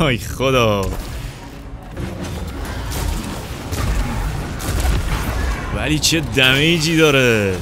ای خدا. ولی چه دمیجی داره.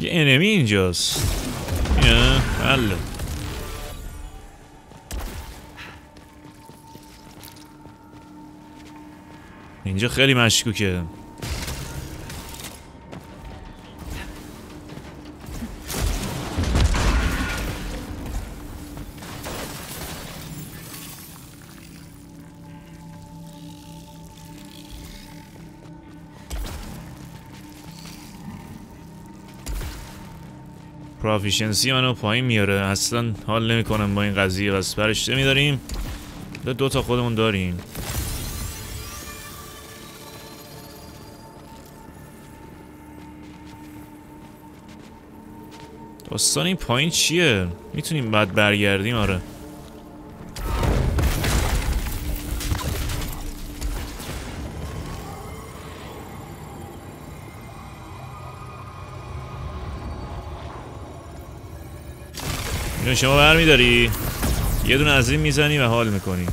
یه انمی اینجاست. حالا اینجا خیلی مشکوکه. پروفیشنسی منو پایین میاره، اصلا حال نمیکنم با این قضیه. بس برشته میداریم، دو تا خودمون داریم. داستان این پایین چیه؟ میتونیم بعد برگردیم. آره شما برمیداری یه دونه از این میزنی و حال میکنی.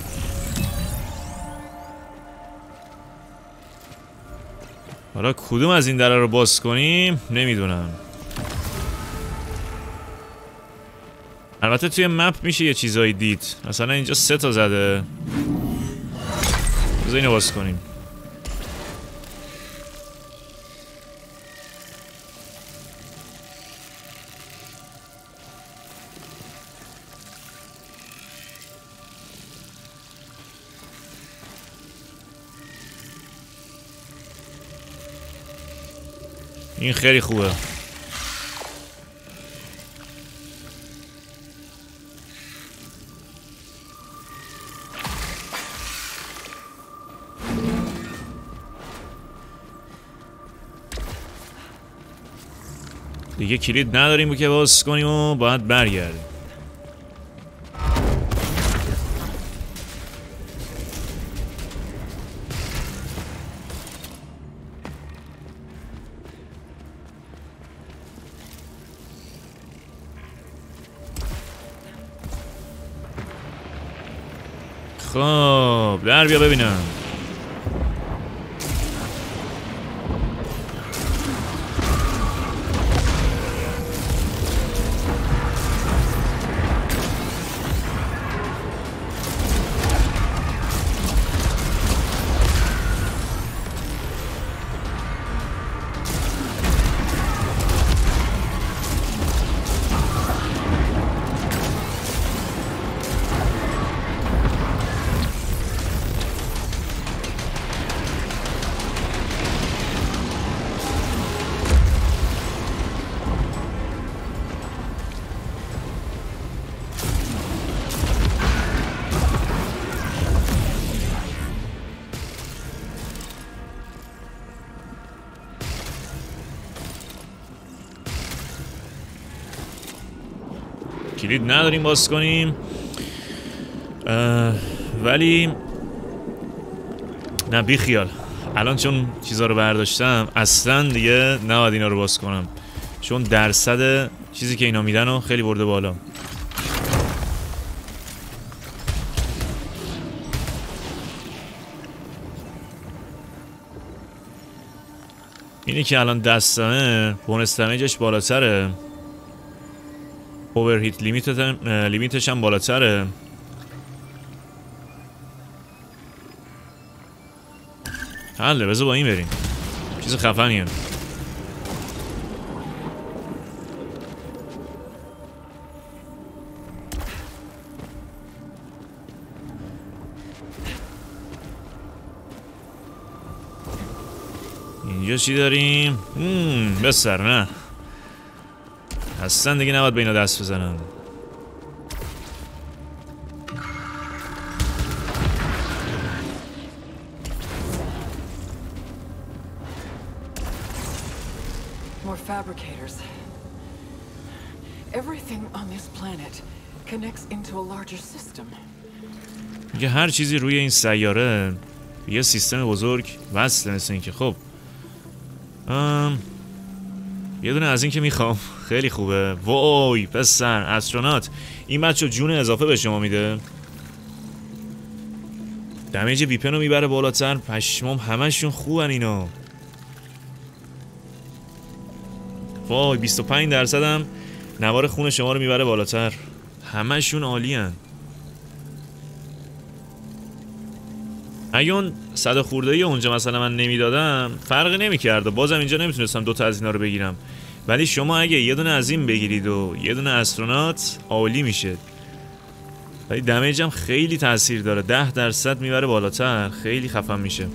حالا کدوم از این دره رو باز کنیم نمیدونم. البته توی مپ میشه یه چیزایی دید. مثلا اینجا 3 تا زده، بذار اینو باز کنیم. این خیلی خوبه. دیگه کلید نداریم که باز کنیم و باید برگردیم. خب در بیا ببینم. کلید نداریم باز کنیم، ولی نه بیخیال. الان چون چیزا رو برداشتم اصلا دیگه نباید اینا رو باز کنم، چون درصد چیزی که اینا میدن رو خیلی برده بالا. اینی که الان دستمه بونس دمیجش بالاتره، اوورهیت لیمیتش هم بالاتره. حالا بذار با این بریم، چیز خفنیه. یه داریم بسر نه اصلا دیگه نباید به اینا دست بزنم. More fabricators. Everything on this planet connects into a larger system. یه هر چیزی روی این سیاره یه سیستم بزرگ وصل مثل اینکه خب یه دونه از این که میخوام خیلی خوبه. وای پسر استرونات این بچه جون اضافه به شما میده، دمیج بیپن رو میبره بالاتر، پشمام همشون خوبن اینا. وای 25% هم نوار خون شما رو میبره بالاتر، همشون عالی هن. اگه اون 100 خورده ای اونجا مثلا من نمیدادم فرقی نمیکرد، بازم اینجا نمیتونستم دوتا از اینا رو بگیرم، ولی شما اگه یه دونه از این بگیرید و یه دونه استرونات عالی میشه. ولی دمیج هم خیلی تاثیر داره، 10% میبره بالاتر، خیلی خفن میشه.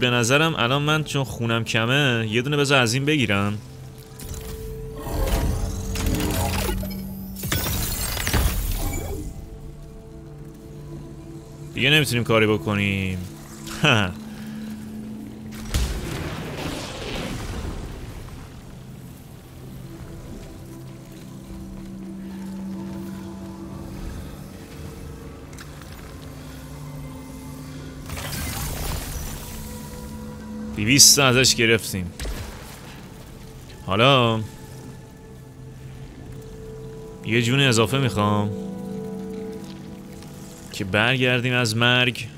به نظرم الان من چون خونم کمه یه دونه بذار از این بگیرم. دیگه نمیتونیم کاری بکنیم. $200 ازش گرفتیم. حالا یه جون اضافه میخوام که برگردیم از مرگ.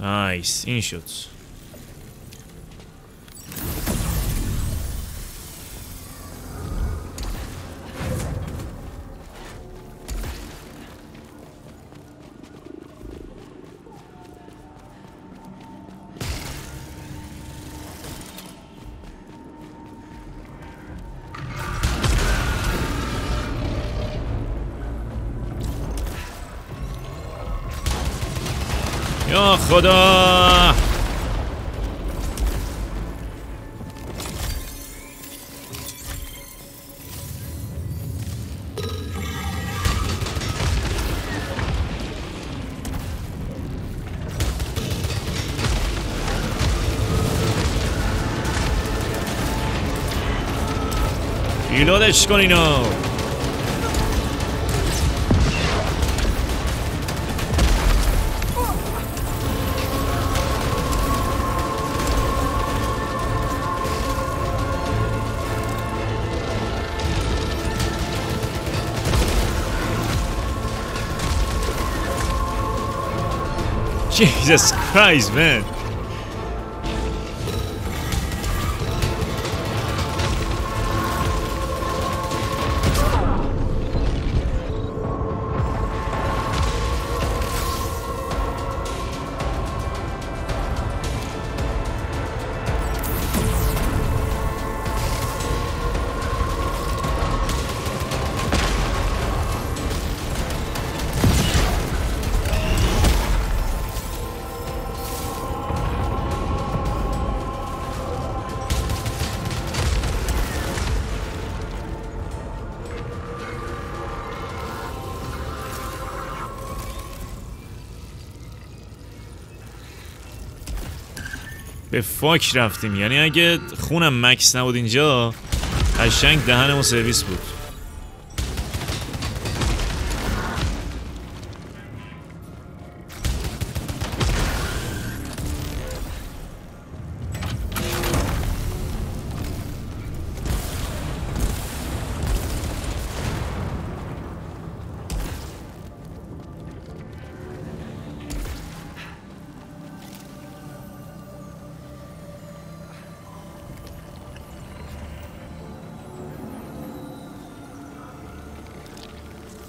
نایس این شد. خدا ایلادش کن اینا. Jesus Christ, man. به فاک رفتیم. یعنی اگه خونم مکس نبود اینجا قشنگ دهنمو سرویس بود.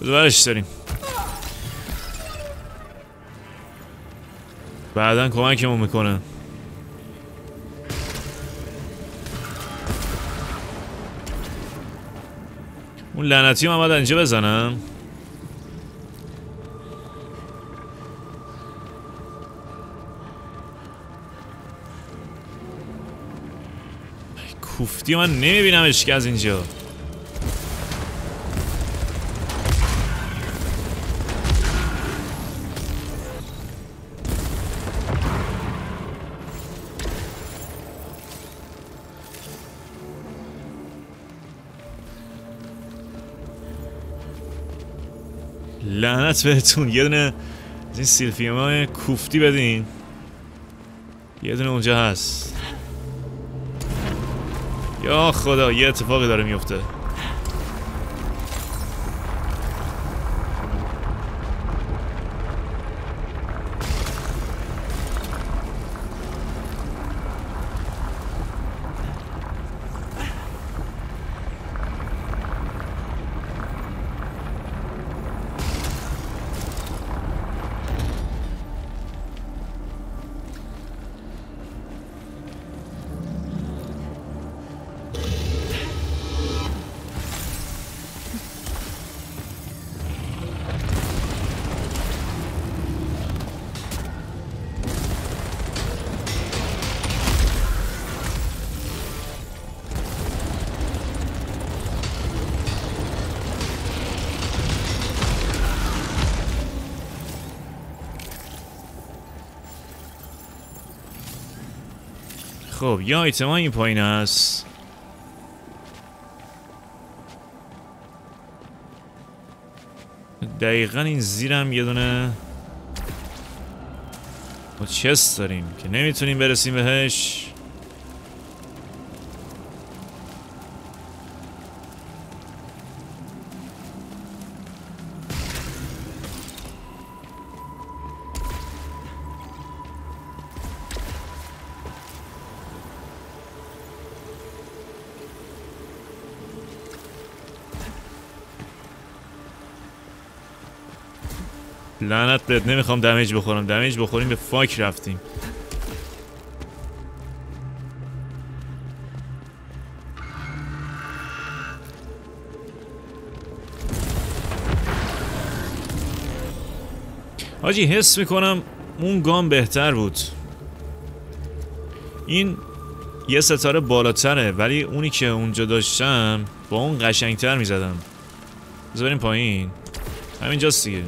برش داریم بعدا کمکمون میکنه. اون لعنتی هم اومد اینجا بزنم. کوفتی من نمیبینمش که از اینجا. لعنت بهتون، یه دونه از این سیلفیمای کوفتی بدین. یه دونه اونجا هست. یا خدا، یه اتفاقی داره میفته. خب یه آیتم این پایین هست. دقیقا این زیرم یه دونه ما چست داریم که نمیتونیم برسیم بهش. لعنت بهت، نمیخوام دمیج بخورم. دمیج بخوریم به فاک رفتیم. حاجی حس میکنم اون گام بهتر بود. این یه ستاره بالاتره، ولی اونی که اونجا داشتم با اون قشنگتر میزدم. بذار بریم پایین. همینجاست دیگه.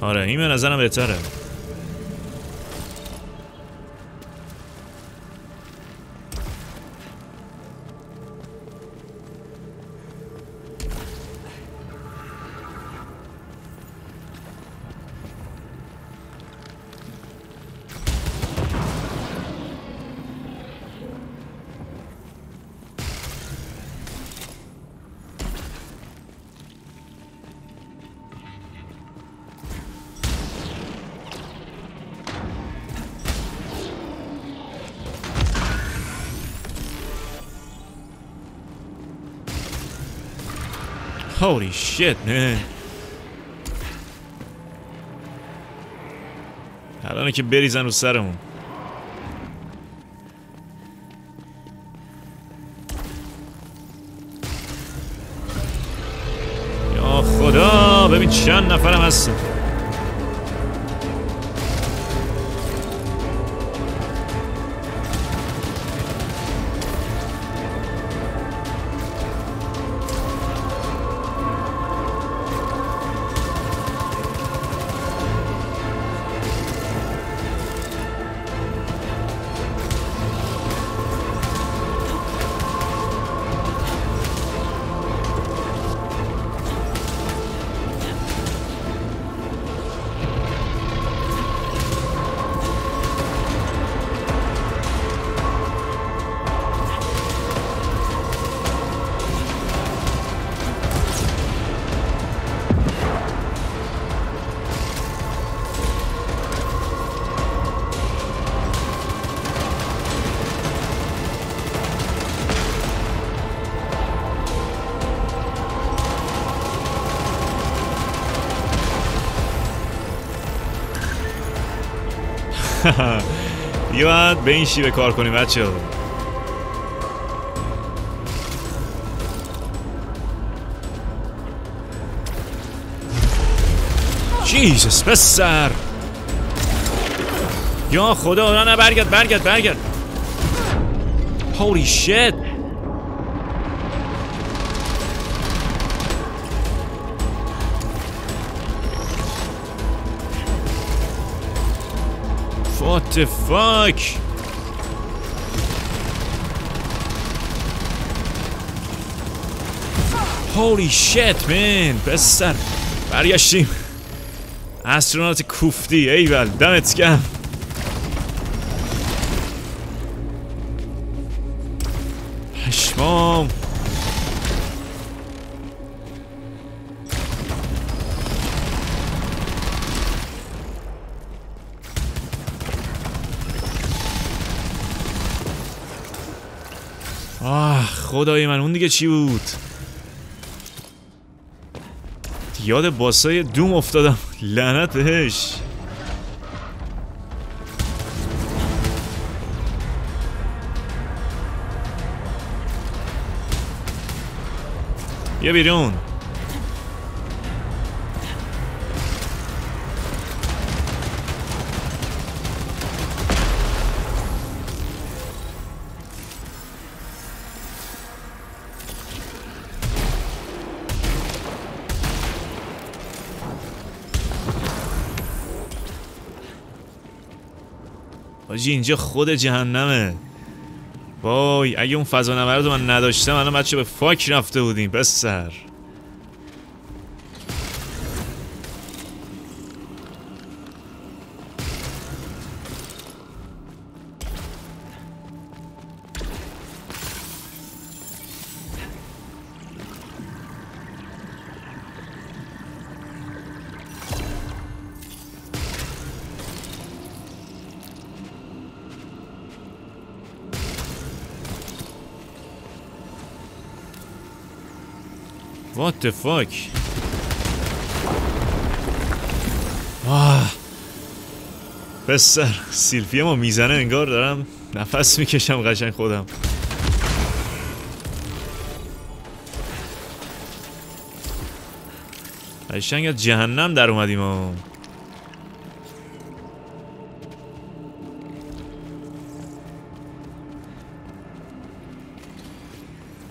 آره این به نظرم بهتره. Holy shit, man. الان که بریزن رو سرمون. یا خدا، ببین چند نفرم هستن. بیاد به این شیوه کار کنیم بچه ها. جیزس پسر، یا خدا، نه نه برگرد برگرد برگرد. Holy shit. What the fuck? Holy shit man. بسر برگشتیم. استرونات کوفتی. ایول دمت گرم. پشمام. خدای من اون دیگه چی بود؟ یاد باسای دوم افتادم. لعنت بهش. بیا بیرون. آجی اینجا خود جهنمه. وای اگه اون فضا نورد رو من نداشتم الان بچه به فاک رفته بودیم. بسر What the fuck? پسر سیلفی ما میزنه انگار دارم نفس میکشم قشنگ خودم. قشنگ از جهنم در اومدیم ما.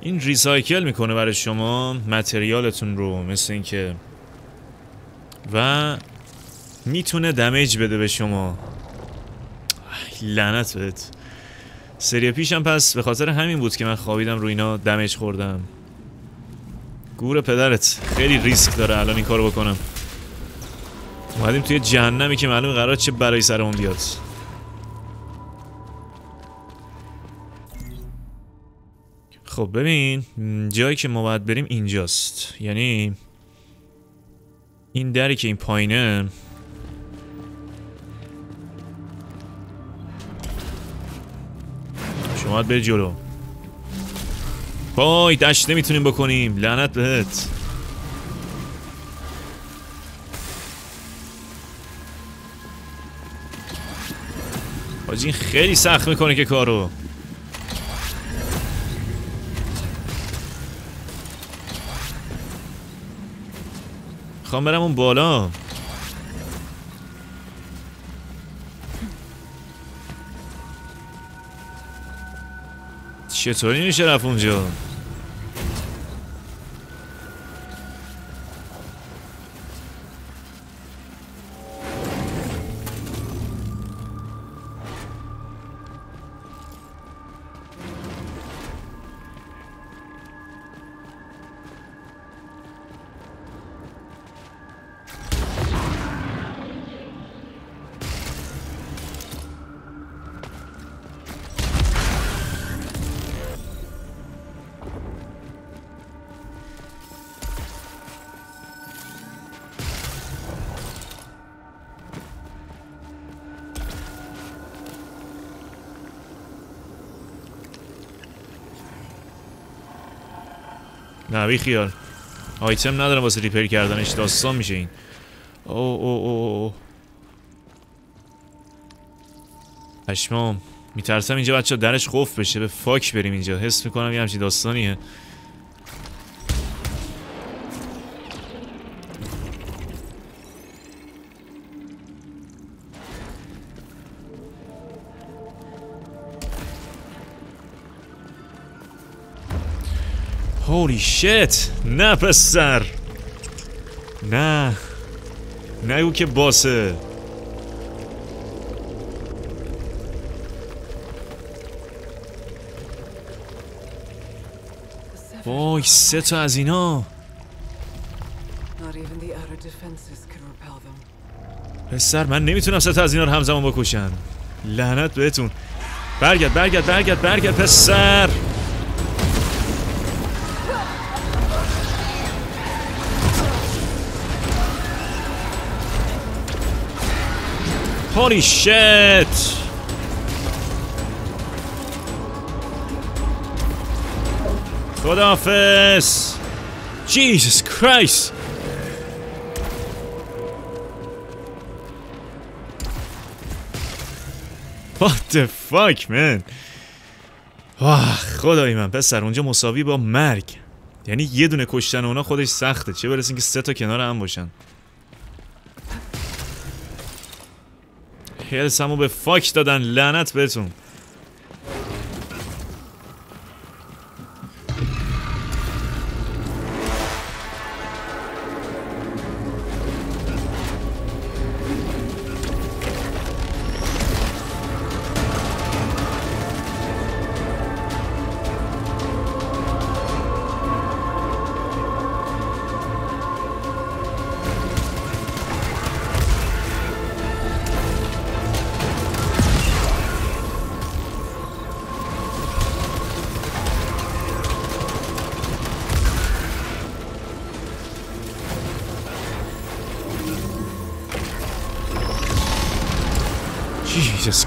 این ریسایکل میکنه برای شما متریالتون رو، مثل اینکه و میتونه دمیج بده به شما. لعنت بهت. سری پیشم پس به خاطر همین بود که من خوابیدم رو اینا دمیج خوردم. گور پدرت. خیلی ریسک داره الان این کارو بکنم. اومدیم توی جهنمی که معلوم قرار چه برای سرمون بیاد. خب ببین جایی که ما باید بریم اینجاست. یعنی این دری که این پایینه شما باید بری جلو. وای دشت نمیتونیم بکنیم. لعنت بهت. حاجی این خیلی سخت میکنه که کارو. میخوام برم اون بالا. چطوری میشه رفت اونجا؟ نه بیخیال. آیتم ندارم واسه ریپر کردنش، داستان میشه این. او او او پشمام، میترسم اینجا بچه درش قفل بشه. به فاک بریم اینجا، حس میکنم یه همچین داستانیه. Holy shit! نه پسر! نه! نگو که باسه! وای سه تا از اینا! پسر من نمیتونم سه تا از اینا رو همزمان بکشن! لعنت بهتون! برگرد برگرد برگرد برگرد پسر! Holy shit! Godoffice! Jesus Christ! What the fuck, man? واه خدای من پسر اونجا مساوی با مرگ. یعنی یه دونه کشتن اونا خودش سخته، چه برسه که سه تا کنار هم باشن. هلسمو به فاک دادن، لعنت بهتون. Jesus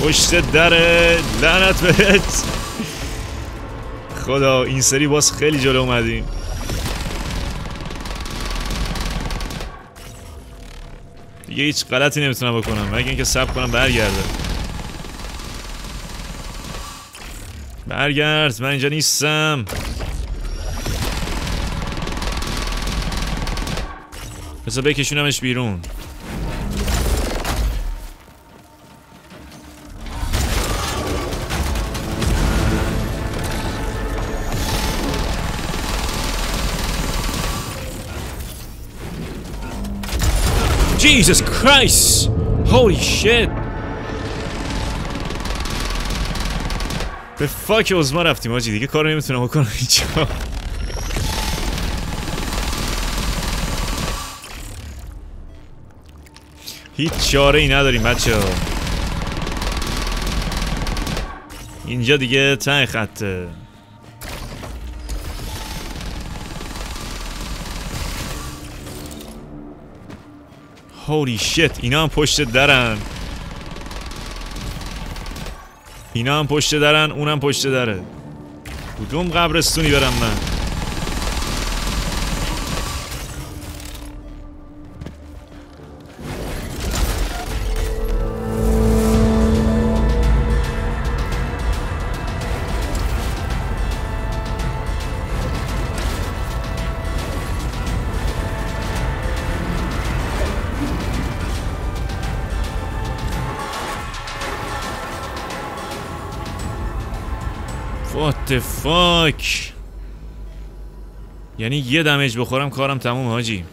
پشت دره، لعنت بهت. خدا این سری باز خیلی جلو اومدیم. دیگه هیچ غلطی نمیتونم بکنم مگه اینکه صبر کنم برگرده. برگرد، من اینجا نیستم. بذار بکشونمش بیرون. Jesus Christ! Holy shit! به فاک عزما رفتیم آجی، دیگه کار نمیتونم بکنم اینجا. هیچ چاره ای نداریم بچه ها. اینجا دیگه ته خطه. Holy shit! اینا هم پشت درن. اینا هم پشت درن، اونم پشت دره. کدوم قبرستونی برم من؟ What the fuck! یعنی یه دمیج بخورم کارم تموم حاجی.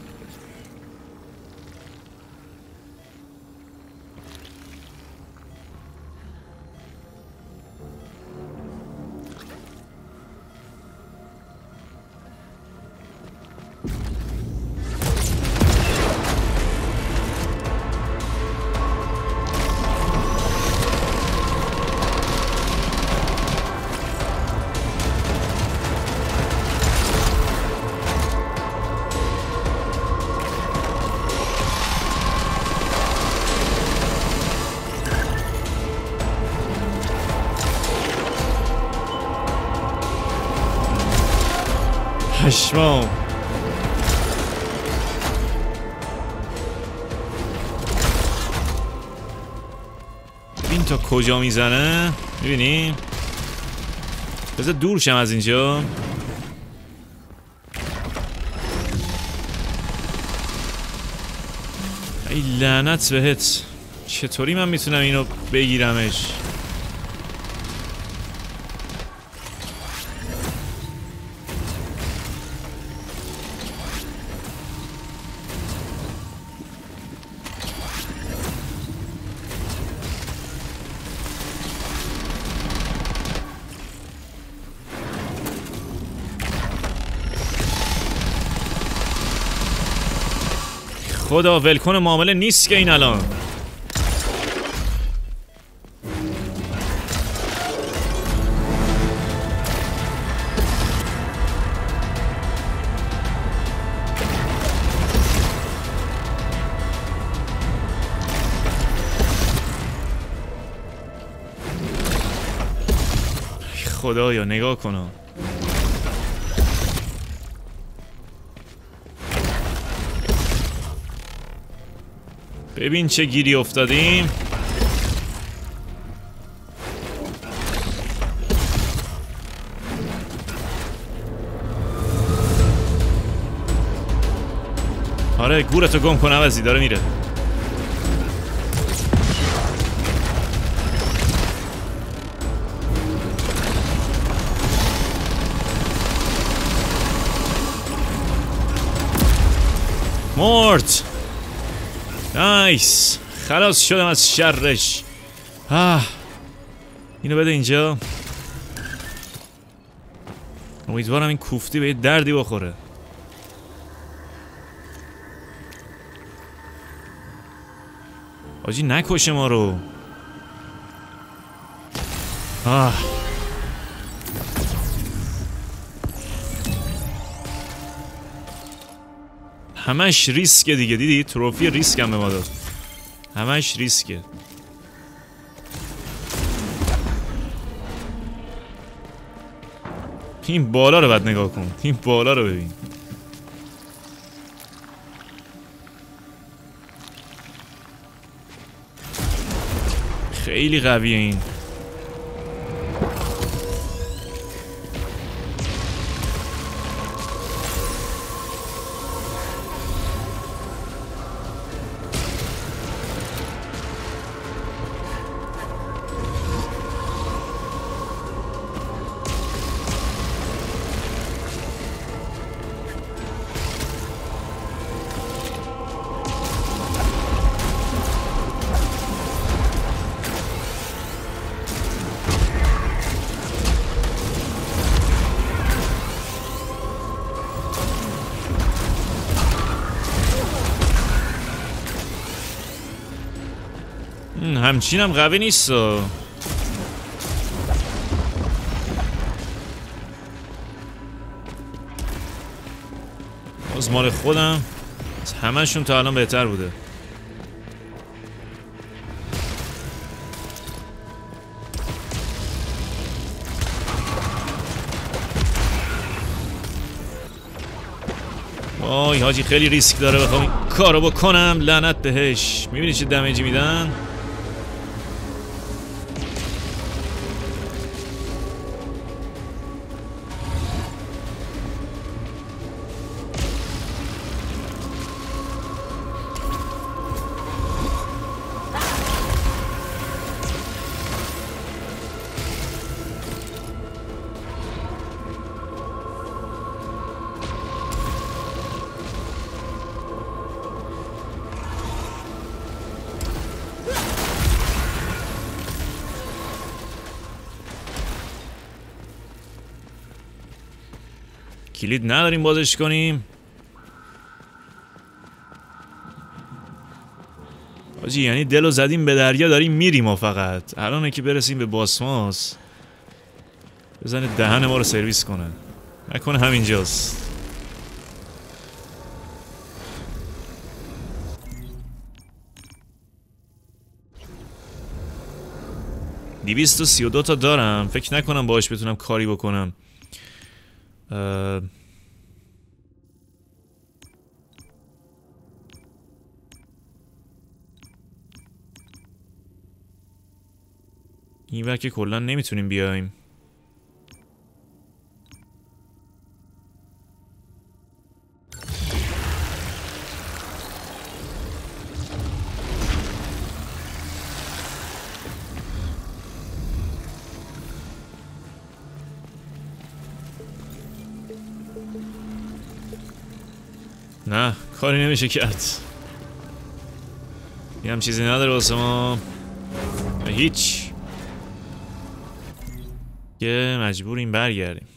Schmo. این تا کجا میزنه؟ میبینی؟ بذار دور شم از اینجا. ای لعنت بهت. چطوری من میتونم اینو بگیرمش؟ خدا ولکن معامله نیست که این الان. خدایا نگاه کن. ببین چه گیری افتادیم. آره گورتو گم کن عوضی داره میره. مرد. نایس، خلاص شدم از شرش. اینو بده اینجا. امیدوارم این کوفتی به یه دردی بخوره. آجی نکشه ما رو. همش ریسکه دیگه، دیدی؟ تروفی ریسک هم به ما داد. همش ریسکه. این بالا رو بعد نگاه کن. این بالا رو ببین. خیلی قویه این. همچین هم قوی نیست. از مال خودم از همه‌شون تا الان بهتر بوده. وای حاجی خیلی ریسک داره بخوام این کارو بکنم. لعنت بهش. میبینی چه دمیجی میدن؟ کلید نداریم بازش کنیم. آجی یعنی دلو زدیم به دریا داریم میریم. فقط الان که برسیم به باسماس بزنه دهن ما رو سرویس کنه. نکنه همینجاست. دیویست و 32 تا دارم. فکر نکنم باهاش بتونم کاری بکنم. این ور که کلا نمیتونیم بیایم. نه کاری نمیشه کرد، یه هم چیزی نداره واسه ما هیچ، که مجبوریم برگردیم.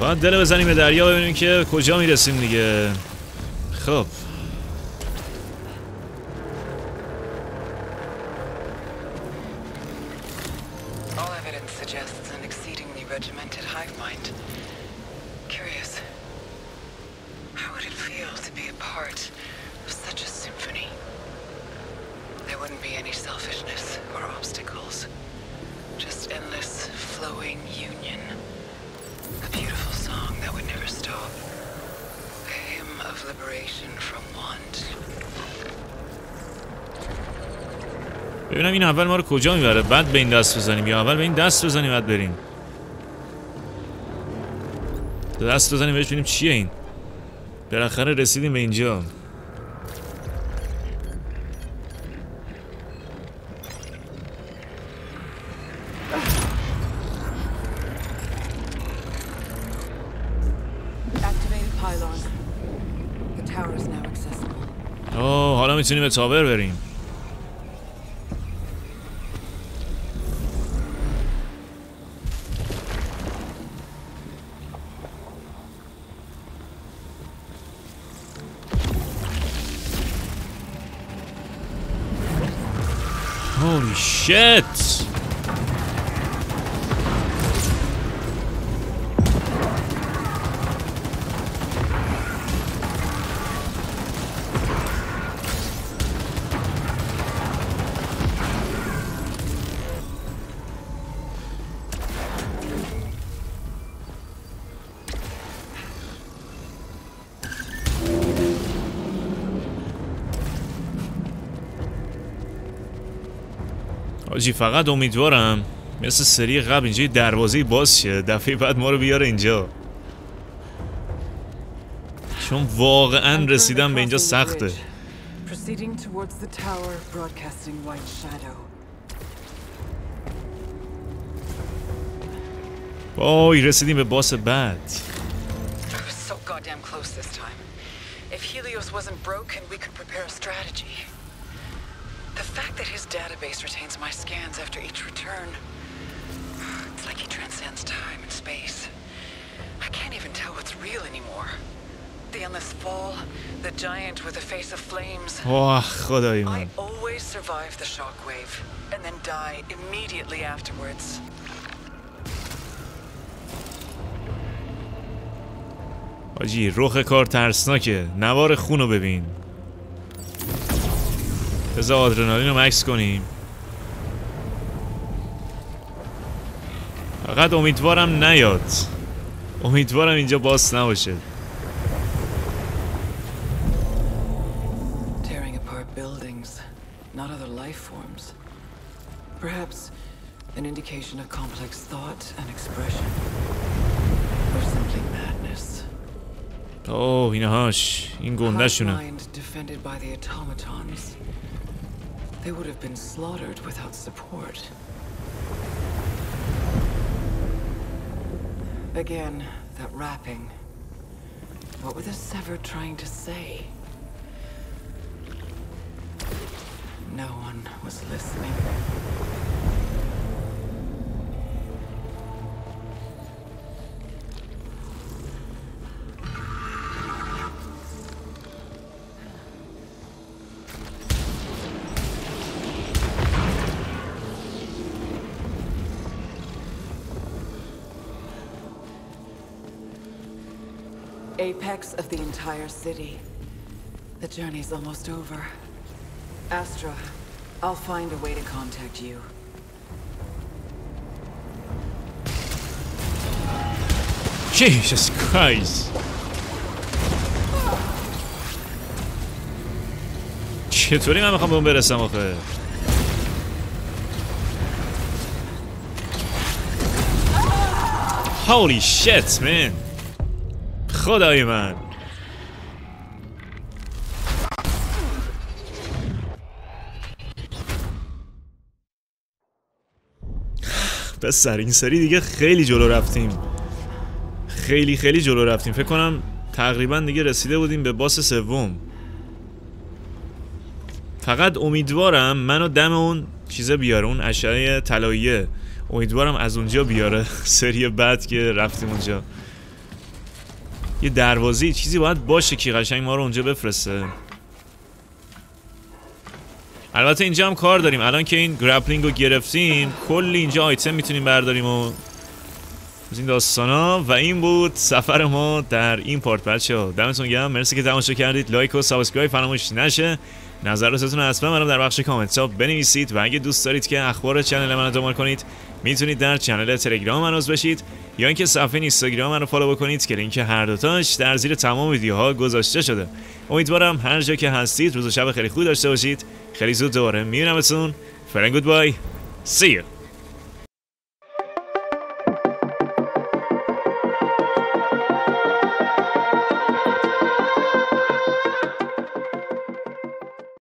باید دل بزنیم به دریا ببینیم که کجا میرسیم دیگه. خب ببینم این اول ما رو کجا میبره، بعد به این دست بزنیم یا اول به این دست بزنیم بعد بریم. دست بزنیم بهش ببینیم چیه این. بالاخره رسیدیم به اینجا. اوه حالا میتونیم به تاور بریم. Holy shit! آجی فقط امیدوارم مثل سری قبل اینجا دروازه باز شه، دفعه بعد ما رو بیاره اینجا، چون واقعا رسیدن به اینجا سخته. وای رسیدیم به باس بعد. The fact that his database retains my scans after each return, it's like he transcends time and space. I can't even tell what's real anymore. The endless fall, the giant with a face of flames. I always survive the shockwave and then die immediately afterwards. آجی رخ کار ترسناکه، نوار خون رو ببین. بذار آدرنالین رو مکس کنیم. فقط امیدوارم نیاد، امیدوارم اینجا باس نباشه. اوه اینهاش، این گنده شونه. They would have been slaughtered without support. Again, that rapping. What were the severed trying to say? No one was listening. Apex of the entire city. The journey's almost over. Astra, I'll find a way to contact you. Jesus Christ! چطوری من میخوام به اون برسم آخه؟ Holy shit, man. خدای من. پسر این سری دیگه خیلی جلو رفتیم. خیلی جلو رفتیم. فکر کنم تقریبا دیگه رسیده بودیم به باس سوم. فقط امیدوارم منو دم اون چیزه بیاره، اون اشعه طلاییه. امیدوارم از اونجا بیاره سری بعد که رفتیم اونجا. یه دروازه چیزی باید باشه که قشنگ ما رو اونجا بفرسته. البته اینجا هم کار داریم. الان که این گرپلینگ رو گرفتیم کلی اینجا آیتم میتونیم برداریم و از این داستانا. و این بود سفر ما در این پارت بچه‌ها. دمتون گرم، مرسی که تماشا کردید. لایک و سابسکرایب فراموش نشه. نظراتتون حتما برام در بخش کامنت ها بنویسید و اگه دوست دارید که اخبار چنل منو دنبال کنید میتونید در چنل تلگرام من عضو بشید یا اینکه صفحه اینستاگرام منو فالو بکنید که لینک هر دو تاش در زیر تمام ویدیوها گذاشته شده. امیدوارم هر جا که هستید روز و شب خیلی خوب داشته باشید. خیلی زود دوباره میبینمتون. فعلا گود بای. سی یو.